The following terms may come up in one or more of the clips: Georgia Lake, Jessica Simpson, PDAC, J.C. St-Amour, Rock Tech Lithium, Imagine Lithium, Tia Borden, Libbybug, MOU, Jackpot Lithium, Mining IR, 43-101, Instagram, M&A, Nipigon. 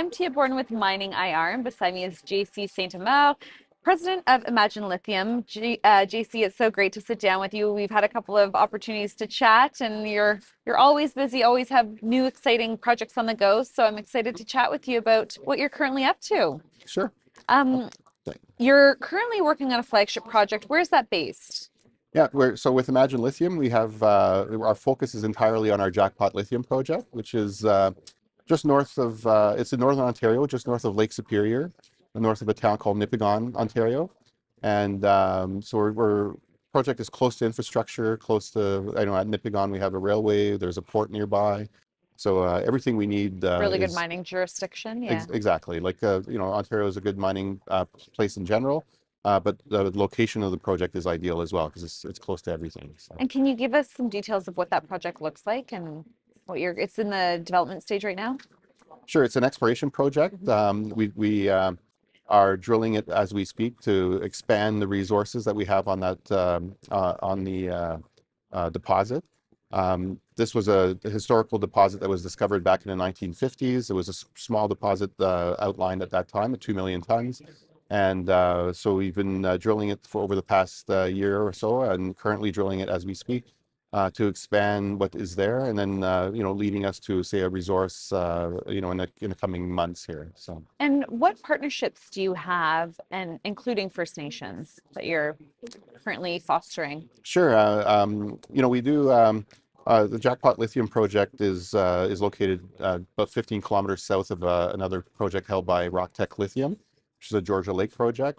I'm Tia Borden with Mining IR, and beside me is J.C. St-Amour, president of Imagine Lithium. J.C., it's so great to sit down with you. We've had a couple of opportunities to chat, and you're always busy, always have new exciting projects on the go. So I'm excited to chat with you about what you're currently up to. Sure. You're currently working on a flagship project. Where is that based? Yeah, so with Imagine Lithium, we have our focus is entirely on our Jackpot Lithium project, which is just north of, it's in northern Ontario, just north of Lake Superior, north of a town called Nipigon, Ontario. And so our project is close to infrastructure, close to, I know at Nipigon we have a railway, there's a port nearby. So everything we need. Really good mining jurisdiction, yeah. Exactly, like, you know, Ontario is a good mining place in general. But the location of the project is ideal as well because it's close to everything. So. And can you give us some details of what that project looks like and what you're? It's in the development stage right now. Sure, it's an exploration project. We are drilling it as we speak to expand the resources that we have on that on the deposit. This was a historical deposit that was discovered back in the 1950s. It was a small deposit outlined at that time at 2 million tons. And so we've been drilling it for over the past year or so, and currently drilling it as we speak to expand what is there, and then you know, leading us to say a resource, you know, in the coming months here. So. And what partnerships do you have, and including First Nations that you're currently fostering? Sure, you know, we do. The Jackpot Lithium project is located about 15 kilometers south of another project held by Rock Tech Lithium, which is a Georgia Lake project.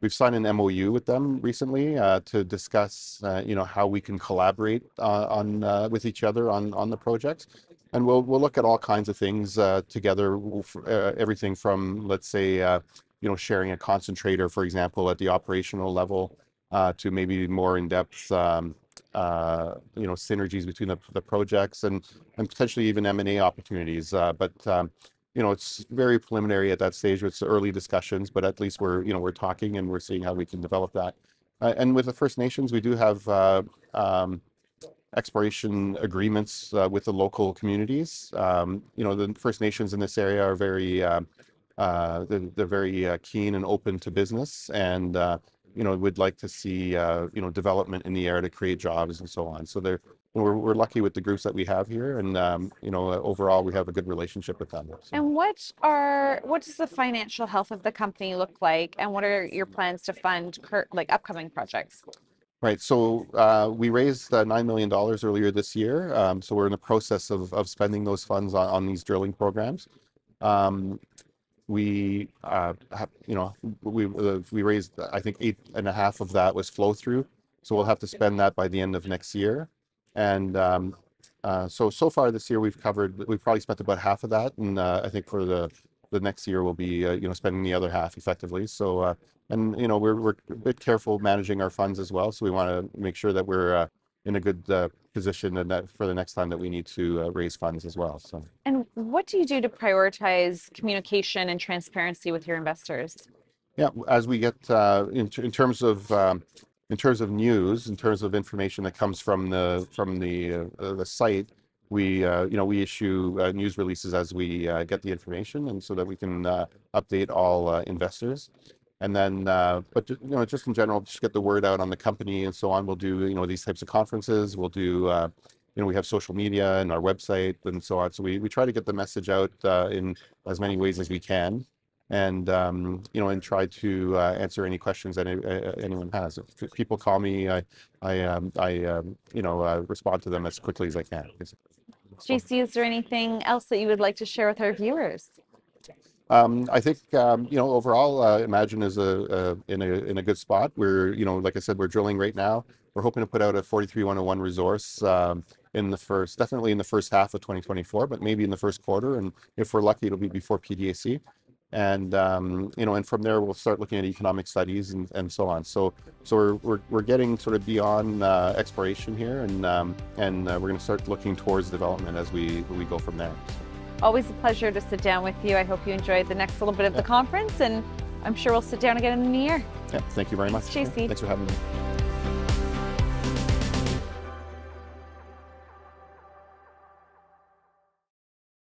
We've signed an MOU with them recently to discuss, you know, how we can collaborate on with each other on the project, and we'll look at all kinds of things together. Everything from, let's say, you know, sharing a concentrator, for example, at the operational level, to maybe more in-depth, you know, synergies between the projects and potentially even M&A opportunities. You know, it's very preliminary at that stage. It's early discussions, but at least we're, you know, we're talking and we're seeing how we can develop that. And with the First Nations, we do have exploration agreements with the local communities. You know, the First Nations in this area are very, they're very keen and open to business, and you know, would like to see, you know, development in the area to create jobs and so on. So they're. We're lucky with the groups that we have here, and you know, overall we have a good relationship with them. So. And what does the financial health of the company look like, and what are your plans to fund like upcoming projects? Right, so we raised $9 million earlier this year, so we're in the process of spending those funds on these drilling programs. We raised, I think, 8.5 of that was flow through, so we'll have to spend that by the end of next year. And so far this year we've probably spent about half of that, and I think for the next year we'll be you know, spending the other half effectively. So and you know, we're a bit careful managing our funds as well, so we want to make sure that we're in a good position, and that for the next time that we need to raise funds as well. So. And what do you do to prioritize communication and transparency with your investors? Yeah, as we get in terms of news, in terms of information that comes from the site, we you know, we issue news releases as we get the information, and so that we can update all investors. And then, but you know, just in general, just get the word out on the company and so on. We'll do, you know, these types of conferences. We'll do you know, we have social media and our website and so on. So we try to get the message out in as many ways as we can. And you know, and try to answer any questions that anyone has. If people call me, I you know, respond to them as quickly as I can. J.C., is there anything else that you would like to share with our viewers? I think you know, overall, Imagine is in a good spot. We're, you know, like I said, we're drilling right now. We're hoping to put out a 43-101 resource definitely in the first half of 2024, but maybe in the first quarter, and if we're lucky, it'll be before PDAC. And you know, and from there we'll start looking at economic studies and so on. So we're getting sort of beyond exploration here, and we're going to start looking towards development as we go from there. Always a pleasure to sit down with you. I hope you enjoyed the next little bit of the conference, and I'm sure we'll sit down again in the year. Yeah, thank you very much. Thanks, J.C. Thanks for having me.